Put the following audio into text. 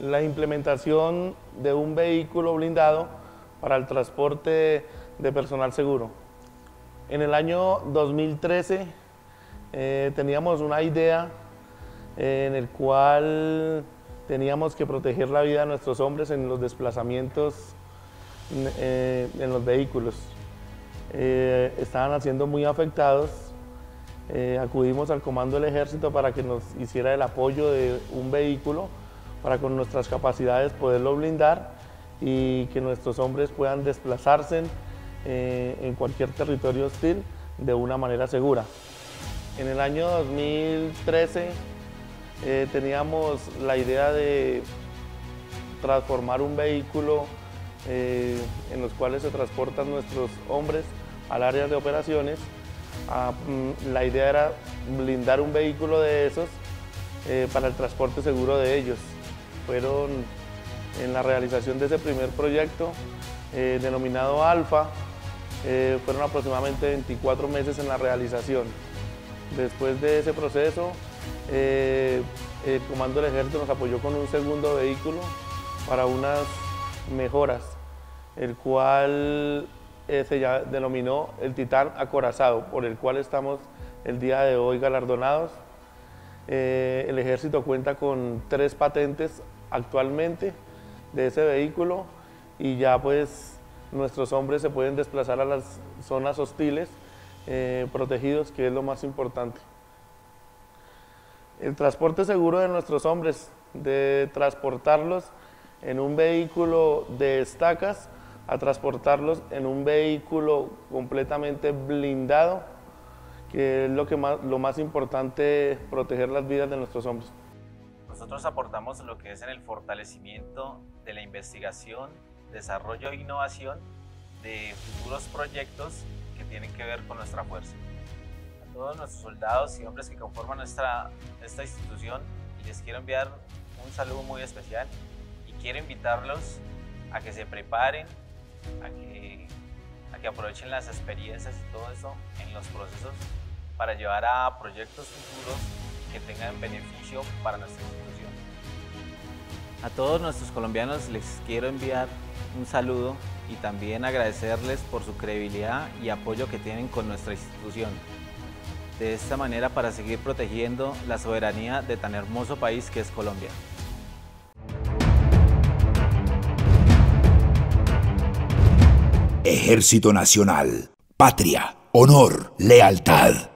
la implementación de un vehículo blindado para el transporte de personal seguro. En el año 2013 teníamos una idea en el cual teníamos que proteger la vida de nuestros hombres en los desplazamientos en los vehículos. Estaban siendo muy afectados. Acudimos al comando del Ejército para que nos hiciera el apoyo de un vehículo para con nuestras capacidades poderlo blindar y que nuestros hombres puedan desplazarse en cualquier territorio hostil de una manera segura. En el año 2013 teníamos la idea de transformar un vehículo en los cuales se transportan nuestros hombres al área de operaciones. La idea era blindar un vehículo de esos para el transporte seguro de ellos. Fueron en la realización de ese primer proyecto denominado Alfa, fueron aproximadamente 24 meses en la realización. Después de ese proceso, el Comando del Ejército nos apoyó con un segundo vehículo para unas mejoras, el cual se denominó el Titán Acorazado, por el cual estamos el día de hoy galardonados. El Ejército cuenta con 3 patentes actualmente de ese vehículo y ya pues nuestros hombres se pueden desplazar a las zonas hostiles protegidos, que es lo más importante. El transporte seguro de nuestros hombres, de transportarlos en un vehículo de estacas a transportarlos en un vehículo completamente blindado, que es lo más importante, proteger las vidas de nuestros hombres. Nosotros aportamos lo que es en el fortalecimiento de la investigación, desarrollo e innovación de futuros proyectos que tienen que ver con nuestra fuerza. A todos nuestros soldados y hombres que conforman esta institución, les quiero enviar un saludo muy especial y quiero invitarlos a que se preparen, a que aprovechen las experiencias y todo eso en los procesos para llevar a proyectos futuros que tengan beneficio para nuestra institución. A todos nuestros colombianos les quiero enviar un saludo y también agradecerles por su credibilidad y apoyo que tienen con nuestra institución. De esta manera, para seguir protegiendo la soberanía de tan hermoso país que es Colombia. Ejército Nacional. Patria, honor, lealtad.